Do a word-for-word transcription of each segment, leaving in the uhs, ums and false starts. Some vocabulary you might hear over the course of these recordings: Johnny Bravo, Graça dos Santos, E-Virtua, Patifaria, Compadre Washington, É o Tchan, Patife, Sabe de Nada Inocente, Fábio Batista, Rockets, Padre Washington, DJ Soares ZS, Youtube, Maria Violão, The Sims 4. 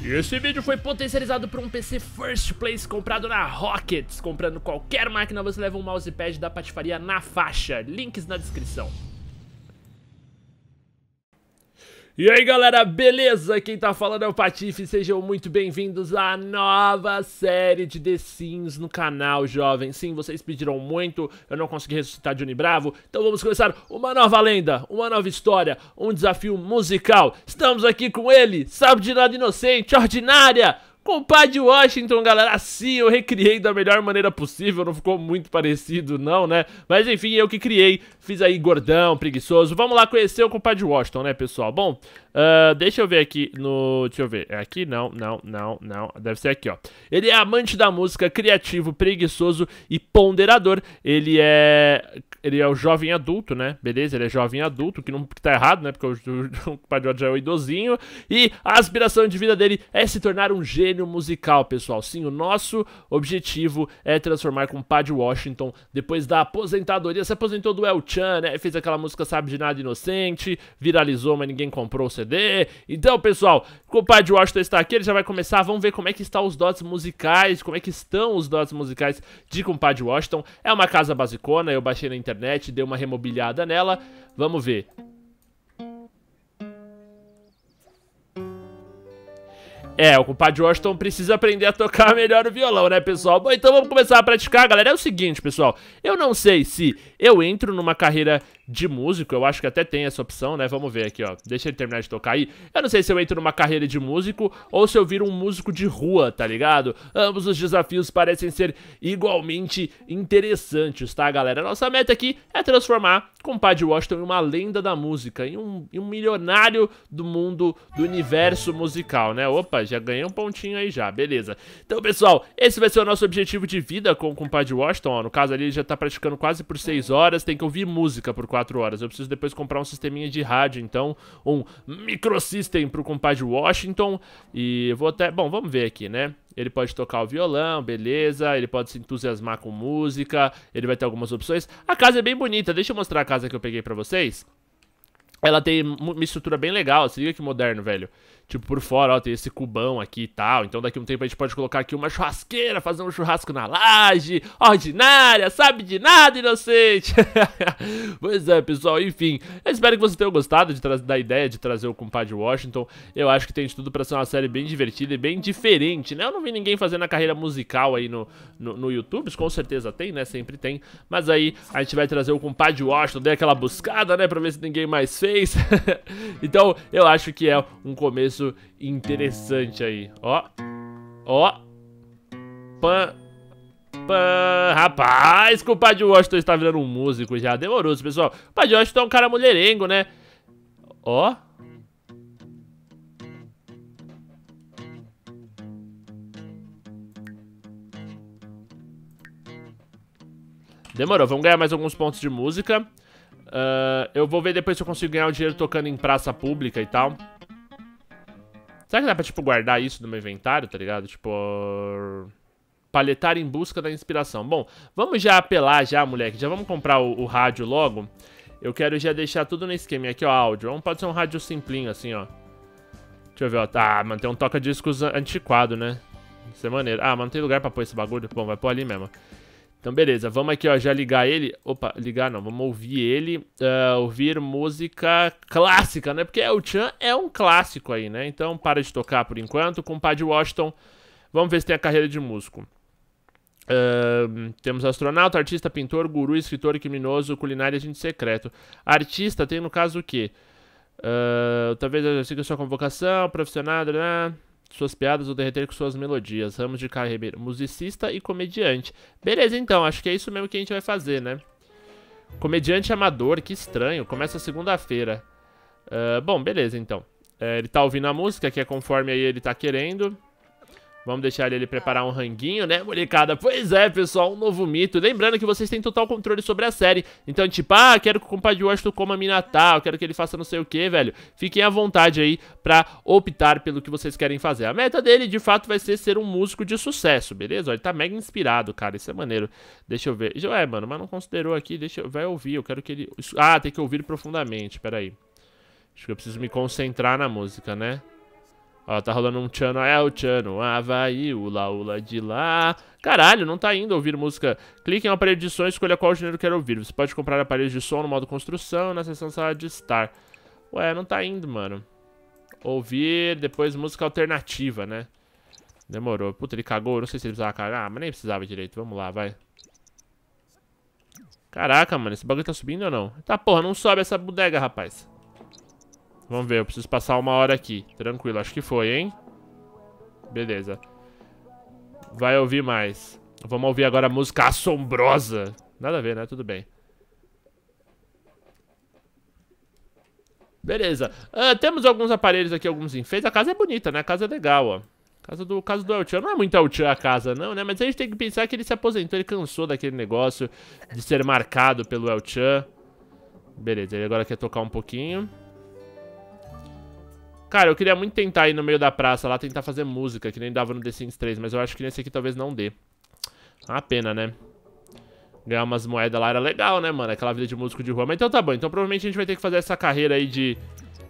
E esse vídeo foi potencializado por um P C First Place comprado na Rockets. Comprando qualquer máquina você leva um mousepad da Patifaria na faixa. Links na descrição. E aí galera, beleza? Quem tá falando é o Patife. Sejam muito bem-vindos à nova série de The Sims no canal, jovem. Sim, vocês pediram muito, eu não consegui ressuscitar Johnny Bravo. Então vamos começar uma nova lenda, uma nova história, um desafio musical. Estamos aqui com ele, Sabe de Nada Inocente, Ordinária, Compadre Washington, galera. Assim eu recriei da melhor maneira possível, não ficou muito parecido não, né? Mas enfim, eu que criei, fiz aí gordão, preguiçoso. Vamos lá conhecer o Compadre Washington, né, pessoal? Bom, uh, deixa eu ver aqui no... Deixa eu ver, é aqui? Não, não, não, não. Deve ser aqui, ó. Ele é amante da música, criativo, preguiçoso e ponderador. Ele é... Ele é o jovem adulto, né? Beleza, ele é jovem adulto, que não tá errado, né? Porque o, o, o Compadre Washington já é o idosinho. E a aspiração de vida dele é se tornar um gênio musical, pessoal. Sim, o nosso objetivo é transformar com o Padre Washington depois da aposentadoria. Se aposentou do É o Tchan, né? Fez aquela música Sabe de Nada Inocente, viralizou, mas ninguém comprou o C D. Então, pessoal, o Padre Washington está aqui, ele já vai começar. Vamos ver como é que estão os dotes musicais, como é que estão os dotes musicais de Compadre Washington. É uma casa basicona, eu baixei na internet, dei uma remobiliada nela. Vamos ver. É, o Compadre Washington precisa aprender a tocar melhor o violão, né, pessoal? Bom, então vamos começar a praticar, galera. É o seguinte, pessoal, eu não sei se eu entro numa carreira de músico, eu acho que até tem essa opção, né? Vamos ver aqui, ó, deixa ele terminar de tocar aí. Eu não sei se eu entro numa carreira de músico ou se eu viro um músico de rua, tá ligado? Ambos os desafios parecem ser igualmente interessantes, tá, galera? Nossa meta aqui é transformar o Compadre Washington em uma lenda da música, em um, em um milionário do mundo, do universo musical, né? Opa, já ganhei um pontinho aí já, beleza. Então, pessoal, esse vai ser o nosso objetivo de vida com o Compadre Washington, ó. No caso ali, ele já tá praticando quase por seis horas. Tem que ouvir música por quatro horas. Eu preciso depois comprar um sisteminha de rádio, então. Um microsystem pro Compadre Washington. E eu vou até... Bom, vamos ver aqui, né? Ele pode tocar o violão, beleza. Ele pode se entusiasmar com música. Ele vai ter algumas opções. A casa é bem bonita. Deixa eu mostrar a casa que eu peguei pra vocês. Ela tem uma estrutura bem legal, se liga que moderno, velho. Tipo, por fora, ó, tem esse cubão aqui e tal. Então daqui a um tempo a gente pode colocar aqui uma churrasqueira, fazer um churrasco na laje. Ordinária, Sabe de Nada Inocente. Pois é, pessoal, enfim. Eu espero que vocês tenham gostado de da ideia de trazer o Compadre Washington. Eu acho que tem de tudo pra ser uma série bem divertida e bem diferente, né? Eu não vi ninguém fazendo a carreira musical aí no, no, no YouTube. Com certeza tem, né? Sempre tem. Mas aí a gente vai trazer o Compadre Washington. Dei aquela buscada, né? Pra ver se ninguém mais fez. Então eu acho que é um começo interessante aí. Ó, ó, pan, pan. Rapaz, o Padre Washington está virando um músico já, demorou, pessoal. O Padre Washington é um cara mulherengo, né? Ó. Demorou, vamos ganhar mais alguns pontos de música. Uh, eu vou ver depois se eu consigo ganhar o dinheiro tocando em praça pública e tal. Será que dá pra, tipo, guardar isso no meu inventário, tá ligado? Tipo... Uh... Paletar em busca da inspiração. Bom, vamos já apelar já, moleque. Já vamos comprar o, o rádio logo. Eu quero já deixar tudo no esquema aqui, ó, áudio. Vamos, pode ser um rádio simplinho, assim, ó. Deixa eu ver, ó. Tá, mano, tem um toca-discos antiquado, né? Isso é maneiro. Ah, mas não tem lugar pra pôr esse bagulho? Bom, vai pôr ali mesmo. Então, beleza, vamos aqui, ó, já ligar ele. Opa, ligar não, vamos ouvir ele. uh, Ouvir música clássica, né, porque o Tchan é um clássico aí, né. Então para de tocar por enquanto. Com o Compadre Washington, vamos ver se tem a carreira de músico. Uh, temos astronauta, artista, pintor, guru, escritor, criminoso, culinário, agente secreto. Artista tem no caso o quê? Uh, talvez eu siga sua convocação, profissional, né? Suas piadas ou derreter com suas melodias. Ramos de carreira, musicista e comediante. Beleza, então, acho que é isso mesmo que a gente vai fazer, né? Comediante amador, que estranho, começa segunda-feira. uh, Bom, beleza, então. uh, Ele tá ouvindo a música, que é conforme aí ele tá querendo. Vamos deixar ele preparar um ranguinho, né, molecada? Pois é, pessoal, um novo mito. Lembrando que vocês têm total controle sobre a série. Então, tipo, ah, quero que o Compadre Washington coma minatal, quero que ele faça não sei o que, velho. Fiquem à vontade aí pra optar pelo que vocês querem fazer. A meta dele, de fato, vai ser ser um músico de sucesso, beleza? Ó, ele tá mega inspirado, cara, isso é maneiro. Deixa eu ver. É, mano, mas não considerou aqui, deixa eu... Vai ouvir, eu quero que ele... Ah, tem que ouvir profundamente, peraí. Acho que eu preciso me concentrar na música, né? Ó, tá rolando um tchan, é o tchan, no Havaí, ula, ula de lá. Caralho, não tá indo ouvir música. Clique em aparelho de som e escolha qual gênero quer ouvir. Você pode comprar aparelhos de som no modo construção, na seção sala de estar. Ué, não tá indo, mano. Ouvir, depois música alternativa, né? Demorou. Puta, ele cagou, não sei se ele precisava cagar, ah, mas nem precisava direito. Vamos lá, vai. Caraca, mano, esse bagulho tá subindo ou não? Tá, porra, não sobe essa bodega, rapaz. Vamos ver, eu preciso passar uma hora aqui. Tranquilo, acho que foi, hein? Beleza. Vai ouvir mais. Vamos ouvir agora a música assombrosa. Nada a ver, né? Tudo bem. Beleza. Uh, temos alguns aparelhos aqui, alguns enfeites. A casa é bonita, né? A casa é legal, ó. Casa do, casa do É o Tchan. Não é muito É o Tchan a casa, não, né? Mas a gente tem que pensar que ele se aposentou, ele cansou daquele negócio de ser marcado pelo É o Tchan. Beleza, ele agora quer tocar um pouquinho. Cara, eu queria muito tentar ir no meio da praça lá, tentar fazer música, que nem dava no The Sims três, mas eu acho que nesse aqui talvez não dê. É uma pena, né? Ganhar umas moedas lá era legal, né, mano? Aquela vida de músico de rua. Mas então tá bom, então provavelmente a gente vai ter que fazer essa carreira aí de,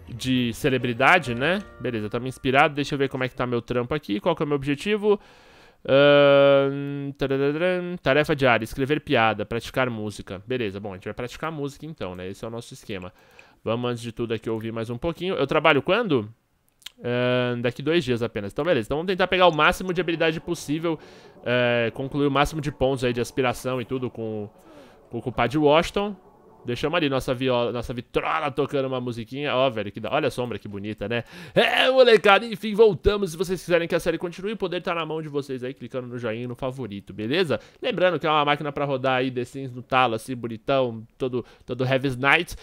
de celebridade, né? Beleza, tá me inspirado, deixa eu ver como é que tá meu trampo aqui, qual que é o meu objetivo. Uh, tarefa diária, escrever piada, praticar música. Beleza, bom, a gente vai praticar música então, né? Esse é o nosso esquema. Vamos, antes de tudo, aqui ouvir mais um pouquinho. Eu trabalho quando? Uh, daqui dois dias apenas. Então, beleza. Então, vamos tentar pegar o máximo de habilidade possível. Uh, concluir o máximo de pontos aí de aspiração e tudo com, com o Compadre Washington. Deixamos ali nossa viola, nossa vitrola tocando uma musiquinha. Ó, oh, velho, que da... olha a sombra que bonita, né? É, molecada, enfim, voltamos. Se vocês quiserem que a série continue, o poder estar tá na mão de vocês aí, clicando no joinha e no favorito, beleza? Lembrando que é uma máquina pra rodar aí The Sims no talo, assim, bonitão, todo, todo Heavy's Night.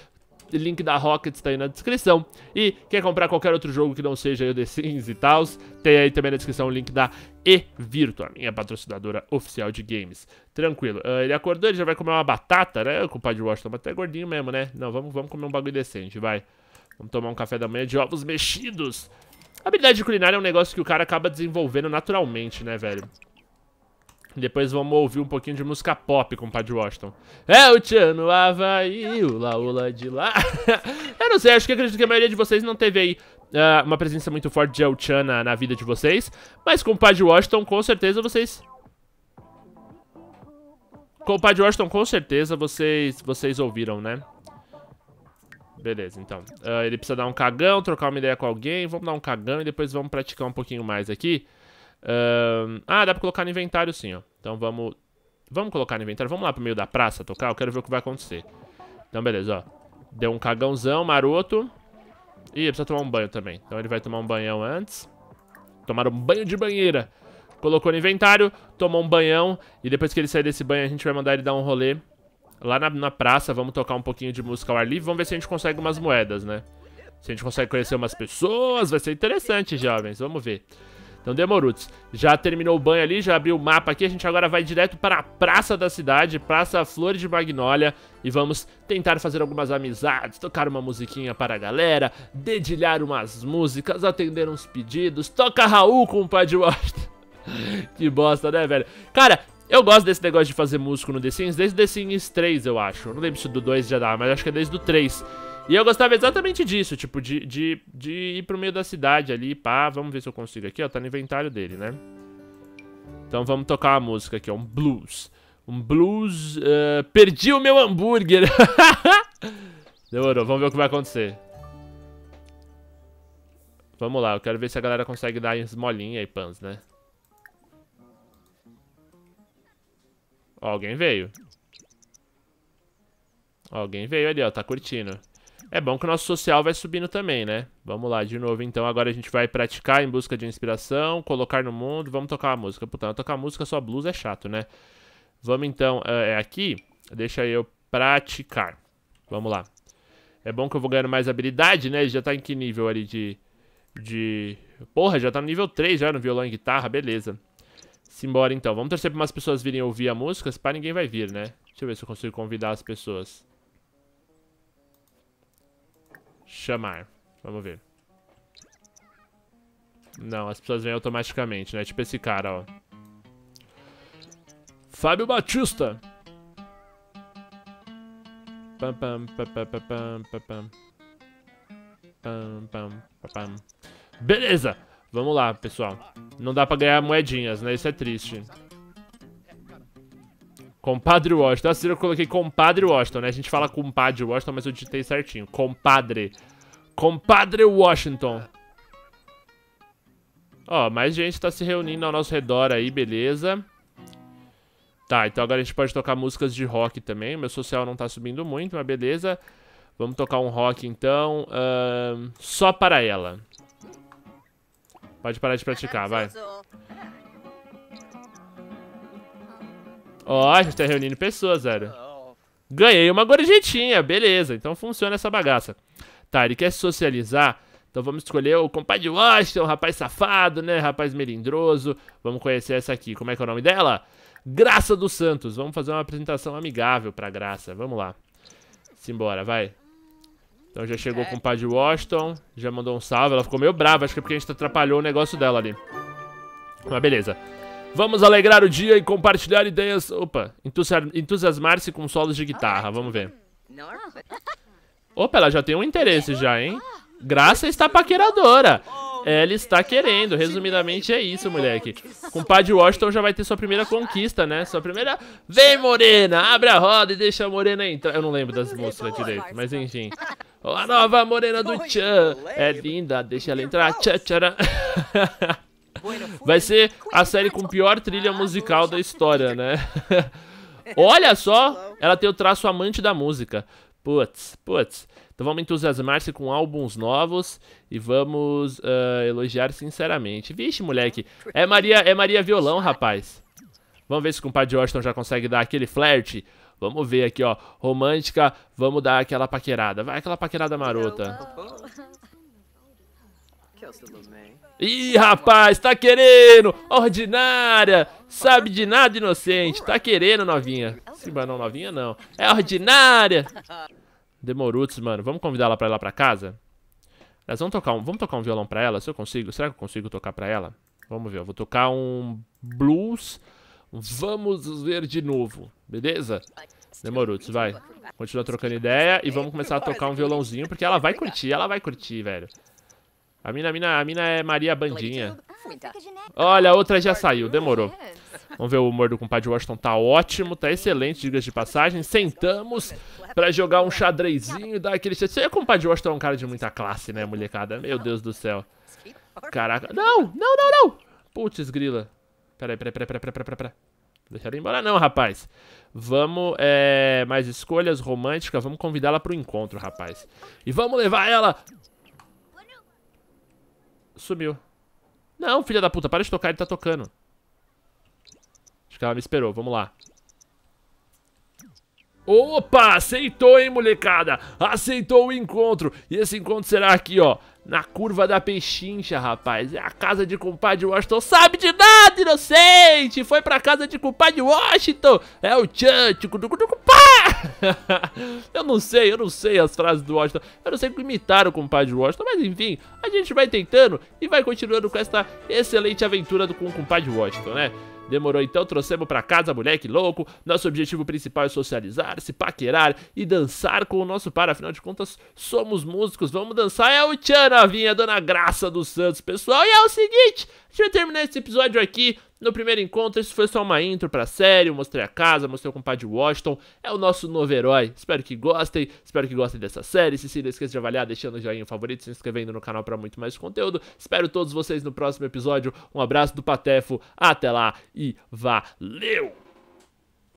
Link da Rockets tá aí na descrição. E quer comprar qualquer outro jogo que não seja o The Sims e tal, tem aí também na descrição o link da E-Virtua, minha patrocinadora oficial de games. Tranquilo. Uh, ele acordou, ele já vai comer uma batata, né? O Compadre Washington, mas tá gordinho mesmo, né? Não, vamos, vamos comer um bagulho decente, vai. Vamos tomar um café da manhã de ovos mexidos. A habilidade de culinária é um negócio que o cara acaba desenvolvendo naturalmente, né, velho? Depois vamos ouvir um pouquinho de música pop, Compadre Washington. É o Tchan no Havaí, ula, ula de lá. Eu não sei, acho que acredito que a maioria de vocês não teve aí uh, uma presença muito forte de É o Tchan na, na vida de vocês. Mas Compadre Washington, com certeza vocês... Compadre Washington, com certeza vocês, vocês ouviram, né? Beleza, então. Uh, ele precisa dar um cagão, trocar uma ideia com alguém. Vamos dar um cagão e depois vamos praticar um pouquinho mais aqui. Um, ah, dá pra colocar no inventário sim, ó. Então vamos Vamos colocar no inventário, vamos lá pro meio da praça tocar. Eu quero ver o que vai acontecer. Então beleza, ó. Deu um cagãozão, maroto. Ih, precisa tomar um banho também. Então ele vai tomar um banhão antes. Tomaram um banho de banheira. Colocou no inventário, tomou um banhão. E depois que ele sair desse banho a gente vai mandar ele dar um rolê lá na, na praça. Vamos tocar um pouquinho de música ao ar livre. Vamos ver se a gente consegue umas moedas, né? Se a gente consegue conhecer umas pessoas. Vai ser interessante, jovens, vamos ver. Então demorou. Já terminou o banho ali, já abriu o mapa aqui. A gente agora vai direto para a praça da cidade, Praça Flores de Magnólia. E vamos tentar fazer algumas amizades, tocar uma musiquinha para a galera, dedilhar umas músicas, atender uns pedidos. Toca Raul, Compadre Washington. Que bosta, né, velho? Cara, eu gosto desse negócio de fazer músico no The Sims desde o The Sims três, eu acho. Não lembro se do dois já dá, mas acho que é desde o três. E eu gostava exatamente disso, tipo, de, de, de ir pro meio da cidade ali, pá. Vamos ver se eu consigo aqui, ó, tá no inventário dele, né? Então vamos tocar uma música aqui, ó, um blues. Um blues... Uh, perdi o meu hambúrguer. Demorou, vamos ver o que vai acontecer. Vamos lá, eu quero ver se a galera consegue dar esmolinha e pans, né? Ó, alguém veio. Ó, alguém veio ali, ó, tá curtindo. É bom que o nosso social vai subindo também, né? Vamos lá, de novo, então. Agora a gente vai praticar em busca de inspiração, colocar no mundo. Vamos tocar a música. Puta, não tocar música só blues é chato, né? Vamos, então. É aqui. Deixa eu praticar. Vamos lá. É bom que eu vou ganhando mais habilidade, né? Já tá em que nível ali de... de... Porra, já tá no nível três já, no violão e guitarra. Beleza. Simbora, então. Vamos torcer pra umas pessoas virem ouvir a música. Se pá, ninguém vai vir, né? Deixa eu ver se eu consigo convidar as pessoas. Chamar, vamos ver. Não, as pessoas vêm automaticamente, né? Tipo esse cara, ó, Fábio Batista. Pam, pam, pam, pam, pam, pam, pam, pam, pam. Beleza. Vamos lá, pessoal. Não dá pra ganhar moedinhas, né? Isso é triste. Compadre Washington. Assim, eu coloquei Compadre Washington, né? A gente fala Compadre Washington, mas eu digitei certinho. Compadre. Compadre Washington. Ó, mais gente tá se reunindo ao nosso redor aí, beleza. Tá, então agora a gente pode tocar músicas de rock também. Meu social não tá subindo muito, mas beleza. Vamos tocar um rock então. Uh, só para ela. Pode parar de praticar, vai. Ó, a gente tá reunindo pessoas, velho. Ganhei uma gorjetinha, beleza. Então funciona essa bagaça. Tá, ele quer socializar. Então vamos escolher o Compadre Washington, rapaz safado, né? Rapaz melindroso. Vamos conhecer essa aqui. Como é que é o nome dela? Graça dos Santos. Vamos fazer uma apresentação amigável pra Graça. Vamos lá. Simbora, vai. Então já chegou o Compadre Washington. Já mandou um salve. Ela ficou meio brava. Acho que é porque a gente atrapalhou o negócio dela ali. Mas beleza. Vamos alegrar o dia e compartilhar ideias. Opa. Entusiasmar-se com solos de guitarra. Vamos ver. Opa, ela já tem um interesse já, hein? Graça está paqueradora. Ela está querendo. Resumidamente é isso, moleque. Compadre Washington já vai ter sua primeira conquista, né? Sua primeira... Vem, morena! Abre a roda e deixa a morena entrar. Eu não lembro das moças direito, mas enfim. A nova morena do Tchan. É linda, deixa ela entrar. Tchan, tcharam. Vai ser a série com pior trilha musical da história, né? Olha só! Ela tem o traço amante da música. Putz, putz. Então vamos entusiasmar-se com álbuns novos e vamos uh, elogiar sinceramente. Vixe, moleque. É Maria, é Maria Violão, rapaz. Vamos ver se o Compadre Washington já consegue dar aquele flerte. Vamos ver aqui, ó. Romântica, vamos dar aquela paquerada. Vai aquela paquerada marota. Ih, rapaz, tá querendo. Ordinária. Sabe de nada inocente. Tá querendo, novinha. Se não, novinha não. É ordinária. Demorutos, mano. Vamos convidar ela pra ir lá pra casa? Nós vamos tocar um, vamos tocar um violão pra ela? Se eu consigo. Será que eu consigo tocar pra ela? Vamos ver. Eu vou tocar um blues. Vamos ver de novo. Beleza? Demorutos, vai. Continua trocando ideia e vamos começar a tocar um violãozinho porque ela vai curtir. Ela vai curtir, velho. A mina, a mina, a mina é Maria Bandinha. Olha, a outra já saiu. Demorou. Vamos ver o humor do Compadre Washington. Tá ótimo, tá excelente, diga de passagem. Sentamos pra jogar um xadrezinho e dar aquele... O Compadre Washington é um cara de muita classe, né, molecada? Meu Deus do céu. Caraca. Não, não, não, não. Putz, grila. Peraí, peraí, peraí, peraí, peraí, peraí, peraí. Deixa ela embora não, rapaz. Vamos, é... mais escolhas românticas. Vamos convidá-la pro encontro, rapaz. E vamos levar ela... Sumiu. Não, filha da puta, para de tocar, ele tá tocando. Acho que ela me esperou, vamos lá. Opa, aceitou, hein, molecada. Aceitou o encontro. E esse encontro será aqui, ó, na curva da Pechincha, rapaz. É a casa de Compadre Washington. Sabe de nada, inocente. Foi pra casa de Compadre Washington. É o Tchan, eu não sei, eu não sei as frases do Washington. Eu não sei como imitar o Compadre Washington. Mas enfim, a gente vai tentando e vai continuando com esta excelente aventura do, com o Compadre Washington, né? Demorou então, trouxemos pra casa, moleque louco. Nosso objetivo principal é socializar, se paquerar e dançar com o nosso par. Afinal de contas, somos músicos. Vamos dançar, é o Tchan, novinha, Dona Graça dos Santos, pessoal. E é o seguinte, a gente vai terminar esse episódio aqui. No primeiro encontro, isso foi só uma intro pra série. Eu mostrei a casa, mostrei o Compadre Washington. É o nosso novo herói, espero que gostem. Espero que gostem dessa série. Se sim, não esqueça de avaliar, deixando o joinha favorito, se inscrevendo no canal pra muito mais conteúdo. Espero todos vocês no próximo episódio. Um abraço do Patefo, até lá e valeu!